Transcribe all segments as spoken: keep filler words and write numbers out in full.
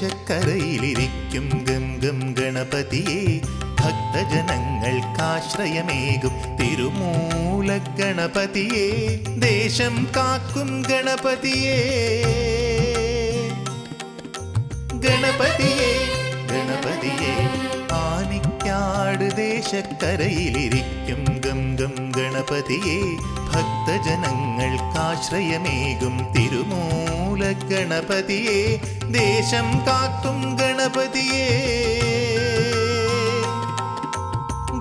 ആകാശക്കരയിലിരിക്കും gum gum ഗണപതിയെ ഭക്തജനങ്ങൾക്കാശ്രയമേകും തിരുമൂല ഗണപതിയെ ദേശം കാക്കും ഗണപതിയെ ഗണപതിയെ ഗണപതിയെ ആനിക്കാട് ദേശക്കരയിലിരിക്കും ഗം ഗം ഗണപതിയെ ഭക്തജനങ്ങൾക്കാശ്രയമേകും തിരുമൂല ഗണപതിയെ ദേശം കാക്കും ഗണപതിയെ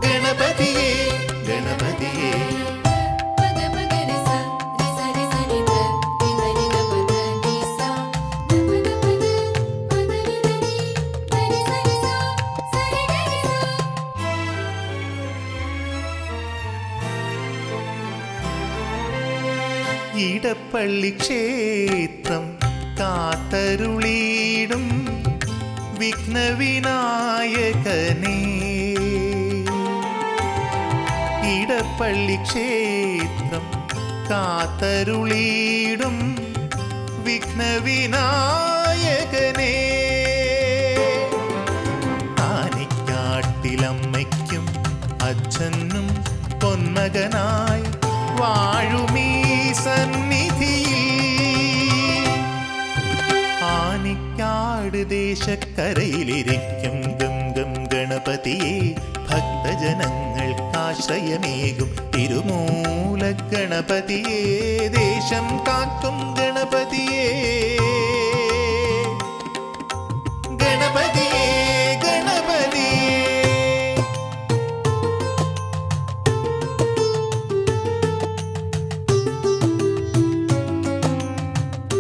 ഗണപതിയെ ഗണപതിയെ ഇടപ്പള്ളി ക്ഷേത്രം കാത്തരുളീടും വിഘ്നവിനായകനേ ഇടപ്പള്ളി ക്ഷേത്രം കാത്തരുളീടും വിഘ്നവിനായകനേ ആനിക്കാട്ടിലമ്മയ്ക്കും അച്ഛനും പൊന്മകനായി വാഴുമീ സന്നിധിയിൽ ആനിക്കാട് ദേശക്കരയിലിരിക്കും ഗം ഗം ഗണപതിയെ ഭക്തജനങ്ങൾക്കാശ്രയമേകും തിരുമൂല ഗണപതിയെ ദേശം കാക്കും ഗണപതിയെ ഗണപതിയെ ഗണപതിയെ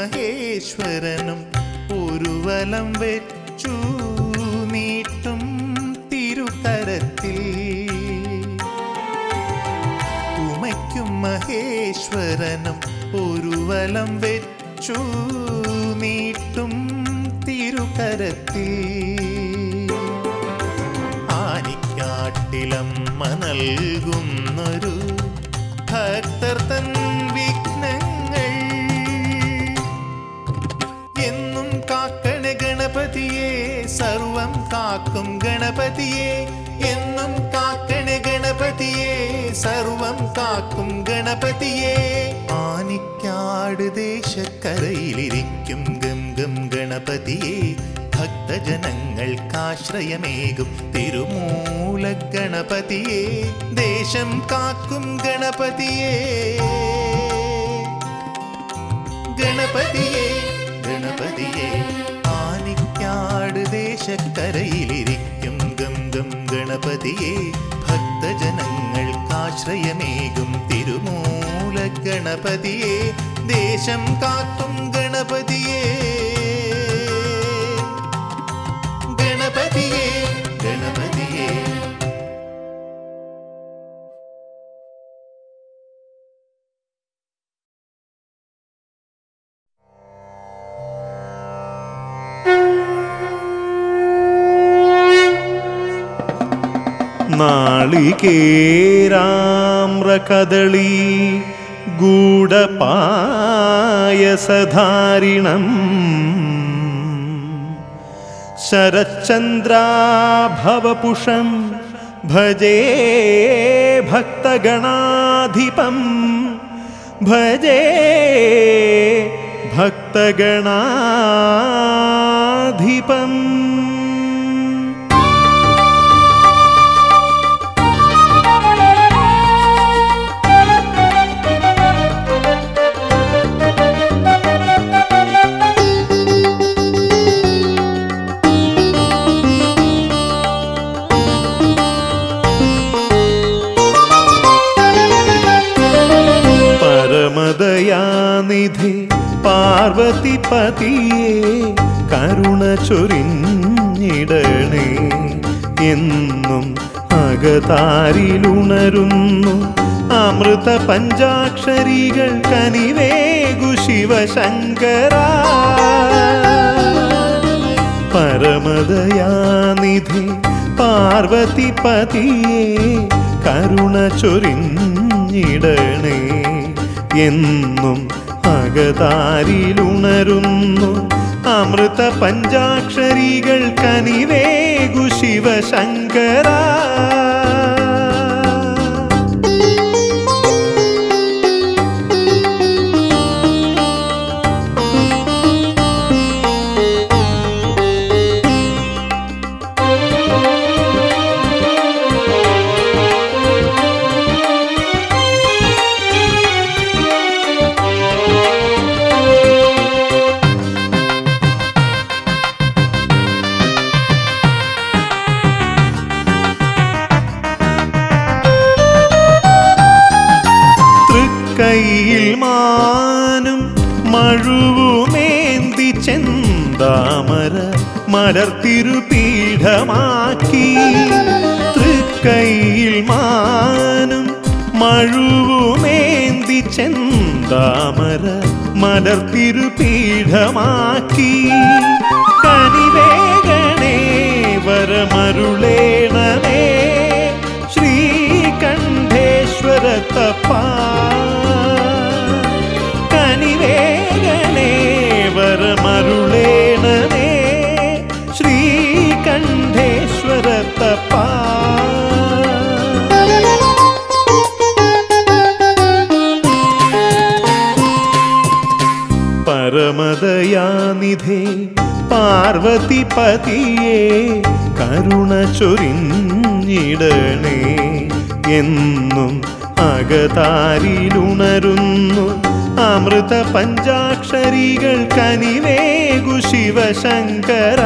മഹേശ്വരനും ഒരു വലം വെച്ചു നീട്ടും തിരുകരത്തിൽ ഉമയ്ക്കും മഹേശ്വരനും ഒരു വലം വെച്ചു നീട്ടും തിരുകരത്തിൽ ആനിക്കാട്ടിലമ്മ നൽകുന്നൊരു ഭക്തർ തൻ വിഘ്നങ്ങൾ എന്നും കാക്കണ ഗണപതിയെ സർവം കാക്കും ഗണപതിയെ എന്നും കാക്കണ ഗണപതിയെ സർവം കാക്കും ഗണപതിയെ ആനിക്കാട് ദേശക്കരയിലിരിക്കും ഗം ഗം ഗണപതിയെ ഭക്തജനങ്ങൾക്കാശ്രയമേകും തിരുമൂല ഗണപതിയെ ദേശം കാക്കും ഗണപതിയെ ഗണപതിയെ ഗണപതിയെ ആനിക്കാട് ദേശക്കരയിലിരിക്കും ഗം ഗം ഗണപതിയെ ഭക്തജനങ്ങൾക്കാശ്രയമേകും തിരുമൂല ഗണപതിയെ ദേശം കാക്കും ഗണപതിയെ ഗണപതിയെ ഗണപതിയെ നാളികേരാമ്ര കദളി ഗൂഢപായസധാരിണം ശരചന്ദ്രാഭവപുഷം ഭജേ ഭക്തഗണാധിപം ഭജേ ഭക്തഗണാധിപം നിധി പാർവതിപതിയെ കരുണ ചൊരിഞ്ഞിടണേ എന്നും അകതാരിലുണരുന്നു അമൃത പഞ്ചാക്ഷരികൾ കനിവേകു ശിവശങ്കര परमदयानिधि पार्वती पतिये करुण ചൊരിഞ്ഞിടണേ എന്നും അകതാരിലുണരുന്നു അമൃത പഞ്ചാക്ഷരികൾ കനിവേഗു ശിവശങ്കര മലർത്തിരുപീഠമാക്കി തൃക്കൈയിൽ മാനം മഴുവുമേന്തി ചെന്താമര മലർത്തിരുപീഠമാക്കി കനിവേഗണേ വരമരുളേണമേ ശ്രീകണ്ഠേശ്വര തപ്പാ കനിവേഗണേ വരമരുളേണമേ श्रीकंठेश्वर तपा परमदयानिधे पार्वती पतिये करुण ചൊരിഞ്ഞിടണേ എന്നും അകതാരിലുണരുന്നു അമൃത പഞ്ചാക്ഷരികൾ കനിവേഗു ശിവശങ്കര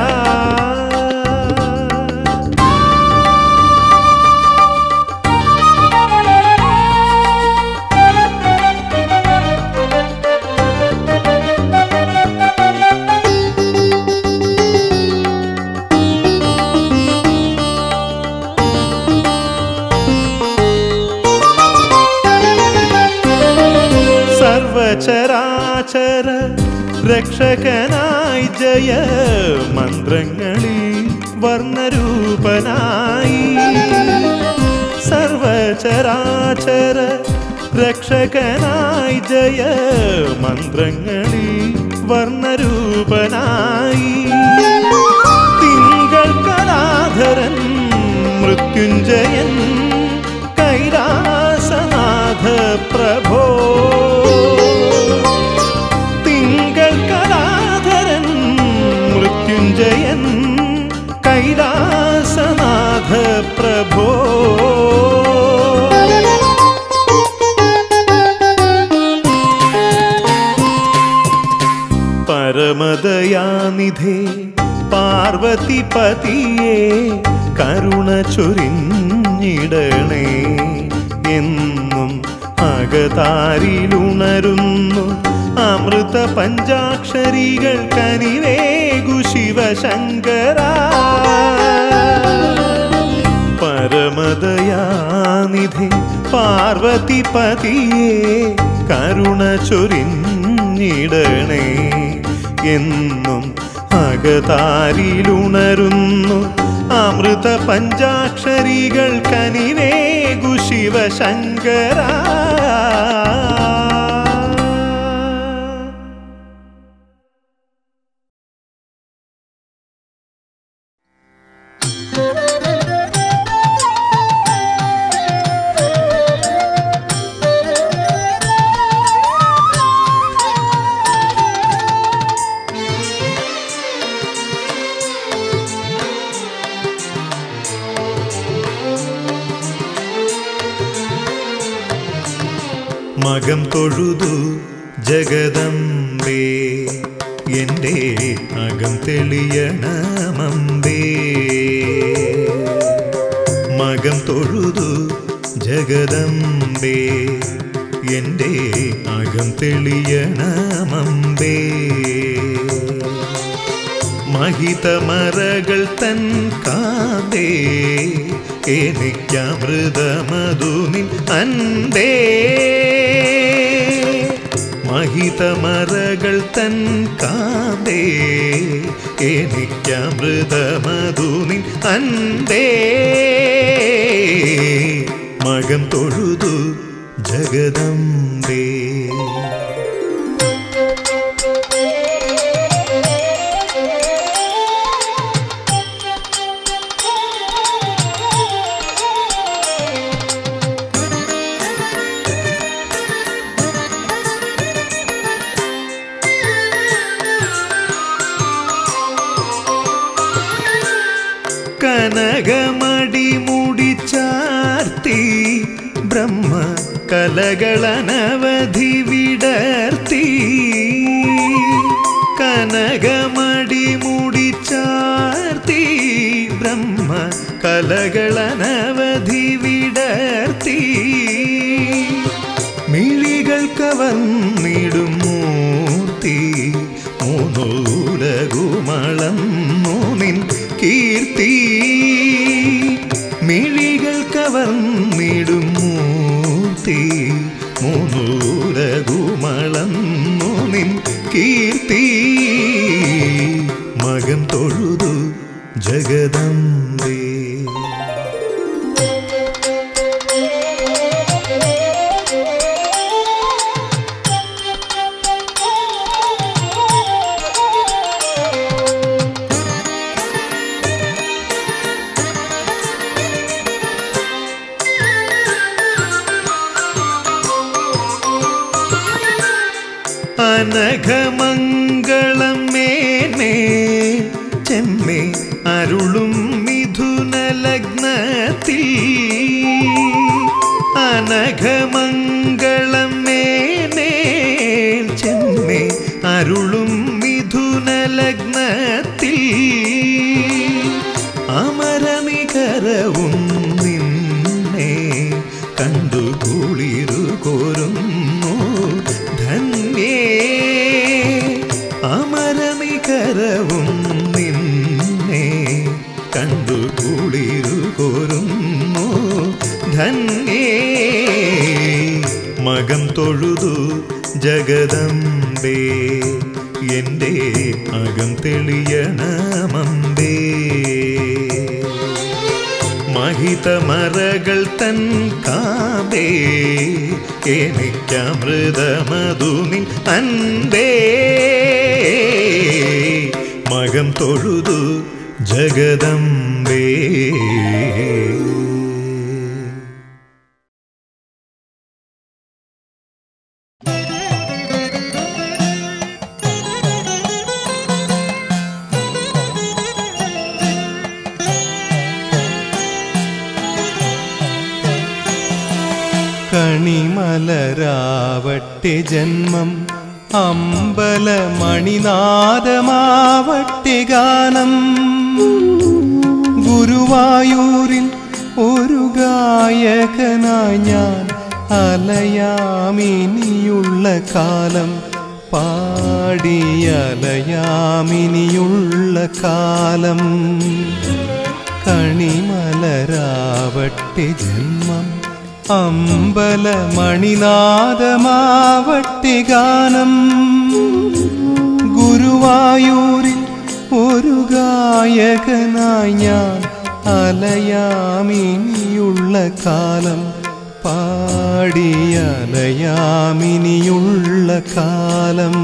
ചരാചര രക്ഷകനായി ജയ മന്ത്രങ്ങളിൽ വർണ്ണരൂപനായി സർവചരാചര രക്ഷകനായി ജയ മന്ത്രങ്ങളിൽ വർണ്ണരൂപനായി തിങ്കൾ കലാധരൻ മൃത്യുഞ്ജയൻ കൈലാസനാഥ പ്രഭോ മൃത്യുഞ്ജയൻ കൈലാസനാഥ പ്രഭോ പരമദയാനിധേ പാർവതി പതിയേ കരുണ ചൊരിഞ്ഞിടണേ എന്നും അകതാരിലുണരുന്നു അമൃത പഞ്ചാക്ഷരികൾ കനിവേഗു ശിവശങ്കര പരമദയാനിധി പാർവതി പതിയേ കരുണ ചൊരിഞ്ഞിടണേ എന്നും അകതാരിലുണരുന്നു അമൃത പഞ്ചാക്ഷരികൾ കനിവേഗു ശിവശങ്കര മകം തൊഴുതു ജഗദംബേ എൻ്റെ അകം തെളിയണമമ്പേ മകം തൊഴുതു ജഗദംബേ എൻ്റെ അകം തെളിയണമമ്പേ മഹിതമരകൾ തൻ കാന്തേ എനിക്കമൃതമധുനിൻ അന്തേ महितमरകൾ തൻ കാന്തേ എനിക്കമൃതമധുനിൻ അന്തേ മകം തൊഴുതു ജഗദംബേ कनगमड़ी मुड़ी चार्ती ब्रह्म कलगलनवधि विडर्ती कनगमड़ी मुड़ी चार्ती ब्रह्म कलगलनवधि विडर्ती मिलिगल कवन्निडुम मूर्ति मूनूलगुमलन्नु निन कीर्ति मिलिगल कवन्निडुम मूर्ति मूनूलगुमलन्नु निन कीर्ति मगन तोळुदु जगदंबे अनघमंगलमेने चेम्मे अरुलुम मिथुन लग्नति अनघमंगलमेने चेम्मे अरुलुम मिथुन लग्नति अमरनिकरवुम निन्ने कंदु कुलिरु कोरुन्नु धन्ये അമരനികരവും നിന്നെ കണ്ടു കുളിരുകൊരുന്നു ധന്യേ മകം തൊഴുതു ജഗദംബേ എൻ്റെ അകം തെളിയണമംബേ महितमरകൾ തൻ കാന്തേ എനിക്കമൃതമധുനിൻ അന്തേ മകം തൊഴുതു ജഗദംബേ. കണിമലരാവട്ടെ ജന്മം അമ്പലമണിനാദമാവട്ടെ ഗാനം ഗുരുവായൂരിൽ ഒരു ഗായകനായി ഞാൻ അലയാമിനിയുള്ള കാലം പാടിയലയാമിനിയുള്ള കാലം കണിമലരാവട്ടെ ജന്മം അമ്പലമണിനാദമാവട്ടെ ഗാനം ഗുരുവായൂരിൽ ഒരു ഗായകനായി ഞാൻ അലയാമിനിയുള്ള കാലം പാടിയലയാമിനിയുള്ള കാലം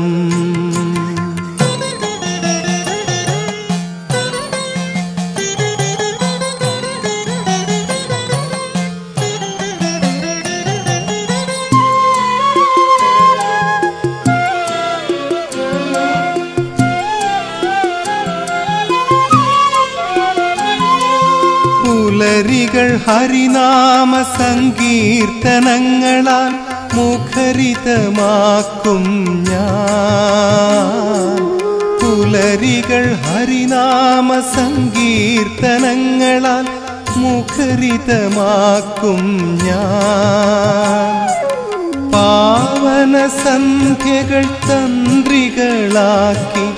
പുലരികൾ ഹരിനാമ സങ്കീർത്തനങ്ങളാൽ മുഖരിതമാക്കും ഞാൻ പുലരികൾ ഹരിനാമ സങ്കീർത്തനങ്ങളാൽ മുഖരിതമാക്കും ഞാൻ പാവന സന്ധ്യകൾ തന്ത്രികളാക്കി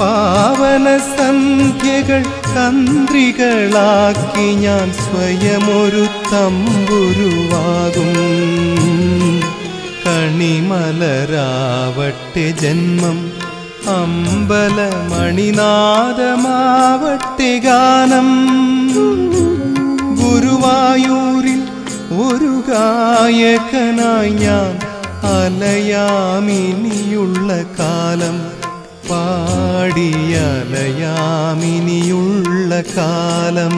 പാവന സന്ധ്യകൾ തന്ത്രികളാക്കി ഞാൻ സ്വയമൊരു തമ്പുരുവാകും കണിമലരാവട്ടെ ജന്മം അമ്പല മണിനാദമാവട്ടെ ഗാനം ഗുരുവായൂരിൽ ഒരു ഗായകനായി ഞാൻ അലയാമിനിയുള്ള കാലം പാടിയലയാമിനിയുള്ള കാലം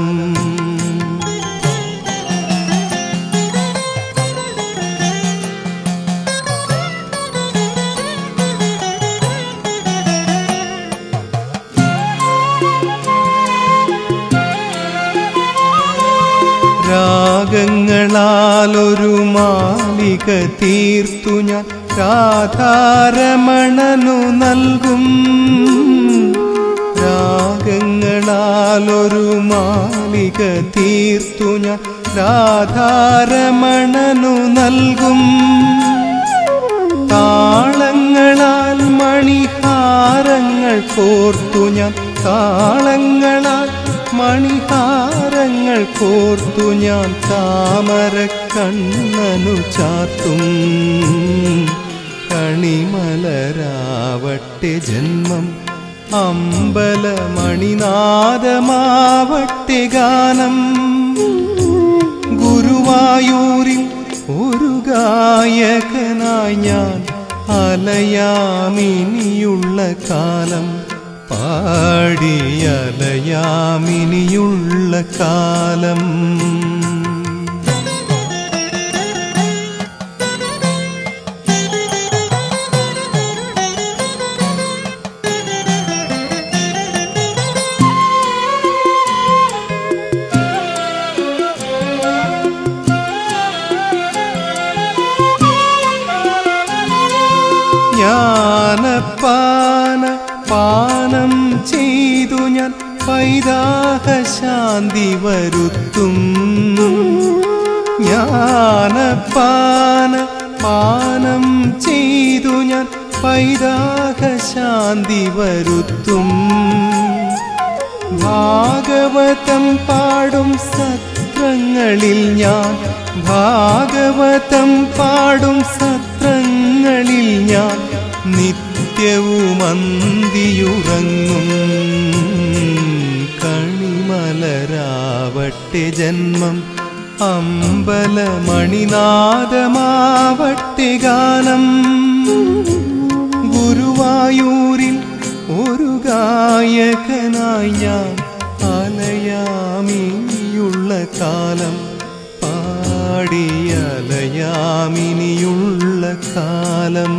രാഗങ്ങളാലൊരു മാലിക തീർത്തു ഞാൻ രാധാരമണനു നൽകും രാഗങ്ങളാലൊരു മാലിക തീർത്തു ഞാൻ രാധാരമണനു നൽകും താളങ്ങളാൽ മണിഹാരങ്ങൾ കോർത്തു ഞാൻ താളങ്ങളാൽ മണിഹാരങ്ങൾ കോർത്തു ഞാൻ താമരക്കണ്ണനു ചാർത്തും കണിമലരാവട്ടെ ജന്മം അമ്പല മണിനാദമാവട്ടെ ഗാനം ഗുരുവായൂരിൽ ഒരു ഗായകനായി ഞാൻ അലയാമിനിയുള്ള കാലം പാടിയലയാമിനിയുള്ള കാലം ജ്ഞാനപ്പാന പാനം ചെയ്തു ഞാൻ പൈതാഹശാന്തി വരുത്തും ജ്ഞാനപ്പാന പാനം ചെയ്തു ഞാൻ പൈതാഹശാന്തി വരുത്തും ഭാഗവതം പാടും സത്രങ്ങളിൽ ഞാൻ ഭാഗവതം പാടും സത്രങ്ങളിൽ ഞാൻ നിത്യവും അന്തിയുറങ്ങും കണിമലരാവട്ടെ ജന്മം അമ്പല മണിനാദമാവട്ടെ ഗാനം ഗുരുവായൂരിൽ ഒരു ഗായകനായി ഞാൻ അലയാമിനിയുള്ള കാലം പാടിയലയാമിനിയുള്ള കാലം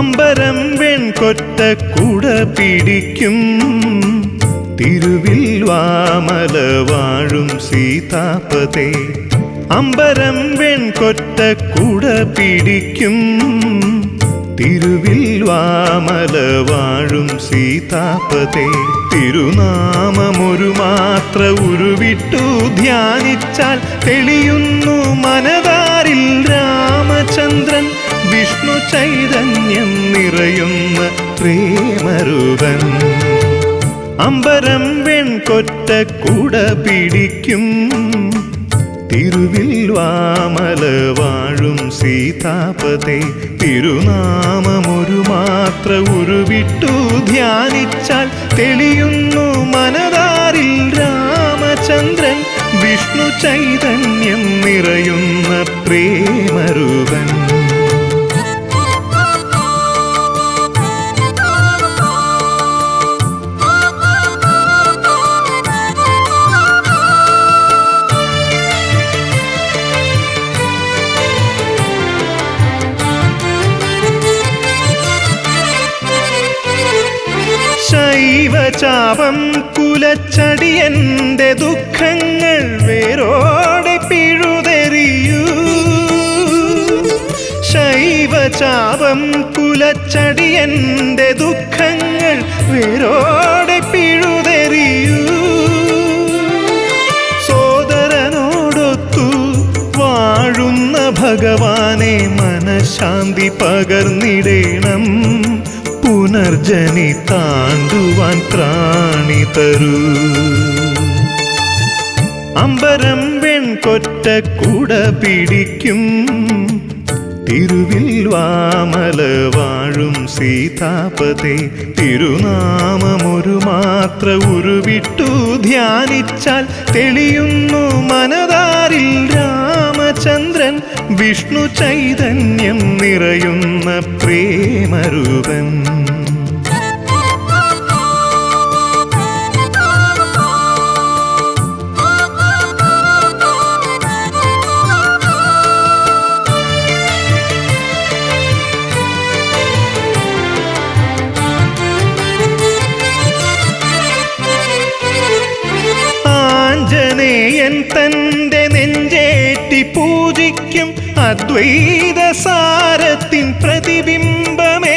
ആംബരം വെൺകൊറ്റ കുട പിടിക്കും തിരുവിൽ വാമല വാഴും സീതാപതേ. അംബരം വെൺകൊറ്റ കുട പിടിക്കും തിരുവിൽ വാമല വാഴും സീതാപതേ. തിരുനാമമൊരു മാത്ര ഉരുവിട്ടു ധ്യാനിച്ചാൽ തെളിയുന്നു മനതാരിൽ രാമചന്ദ്രൻ വിഷ്ണു ചൈതന്യം നിറയുന്ന പ്രേമരൂപൻ. അംബരം വെൺകൊറ്റ കുട പിടിക്കും തിരുവിൽ വാമല വാഴും സീതാപതേ. തിരുനാമമൊരു മാത്ര ഉരുവിട്ടു ധ്യാനിച്ചാൽ തെളിയുന്നു മനതാരിൽ രാമചന്ദ്രൻ വിഷ്ണു ചൈതന്യം നിറയുന്ന പ്രേമരൂപൻ. ശൈവചാപം കുലച്ചടിയന്റെ ദുഃഖങ്ങൾ വേരോടെ പിഴുതെറിയൂ. ശൈവചാപം കുലച്ചടിയന്റെ ദുഃഖങ്ങൾ വേരോടെ പിഴുതെറിയൂ. സോദരനോടൊത്തു വാഴുന്ന ഭഗവാനെ മനഃശാന്തി പകർന്നിടേണം. പുനർജനി താണ്ടുവാൻ ത്രാണി തരൂ. അംബരം വെൺകൊറ്റ കുട പിടിക്കും തിരുവിൽ വാമല വാഴും സീതാപതേ. തിരുനാമമൊരു മാത്ര ഉരുവിട്ടു ധ്യാനിച്ചാൽ തെളിയുന്നു മനതാരിൽ രാമചന്ദ്രൻ വിഷ്ണു ചൈതന്യം നിറയുന്ന പ്രേമരൂപൻ. തന്റെ നെഞ്ചേറ്റി പൂജിക്കും അദ്വൈത സാരത്തിൻ പ്രതിബിംബമേ.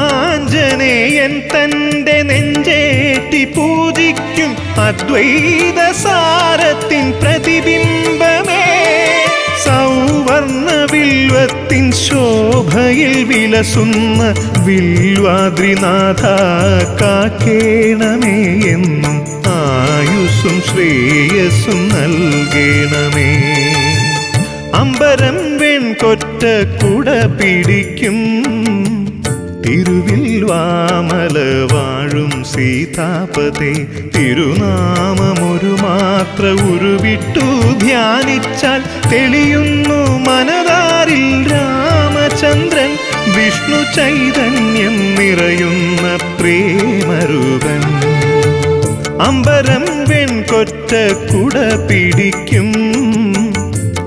ആഞ്ജനേയൻ തന്റെ നെഞ്ചേറ്റി പൂജിക്കും അദ്വൈത സാരത്തിൻ പ്രതിബിംബമേ. സൗവർണ വിൽവത്തിൻ ശോഭയിൽ വിലസുന്ന വിൽവാദ്രിനാഥ കാക്കേണമേ. എന്നും ആയുസ്സും ശ്രേയസ്സും നൽകേണമേ. അംബരം വെൺകൊറ്റ കുട പിടിക്കും തിരുവിൽ വാമല വാഴും സീതാപതേ. തിരുനാമമൊരു മാത്ര ഉരുവിട്ടു ധ്യാനിച്ചാൽ തെളിയുന്നു മനതാരിൽ രാമചന്ദ്രൻ വിഷ്ണു ചൈതന്യം നിറയുന്ന പ്രേമരൂപൻ. അംബരം വെൺകൊറ്റ കുട പിടിക്കും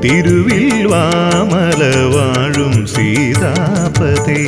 തിരുവിൽ വാമല വാഴും സീതാപതേ.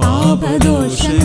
Papadosha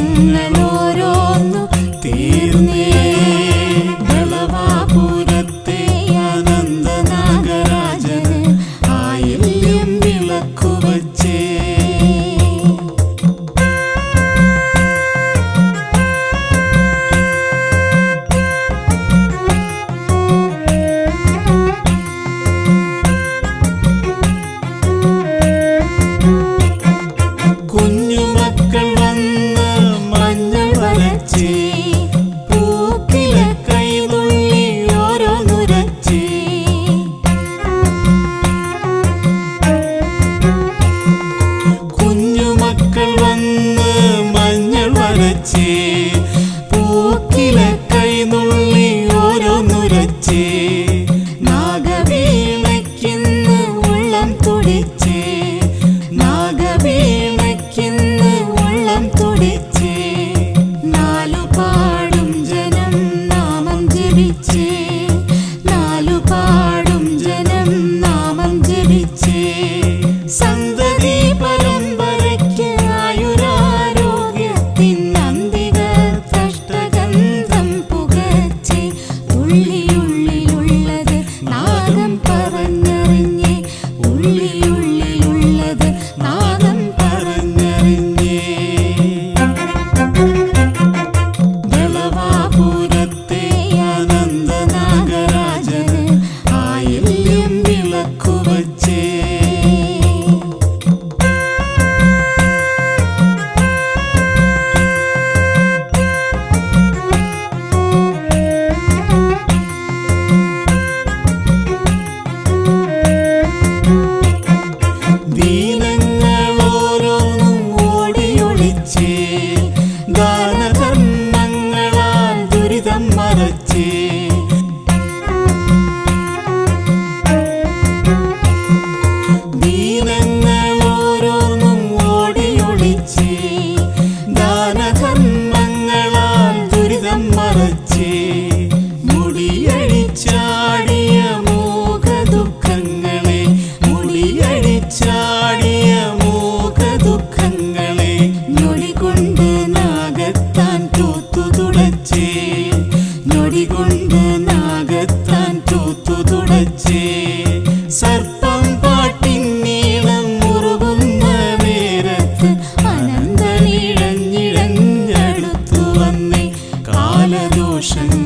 बच्चे Ocean.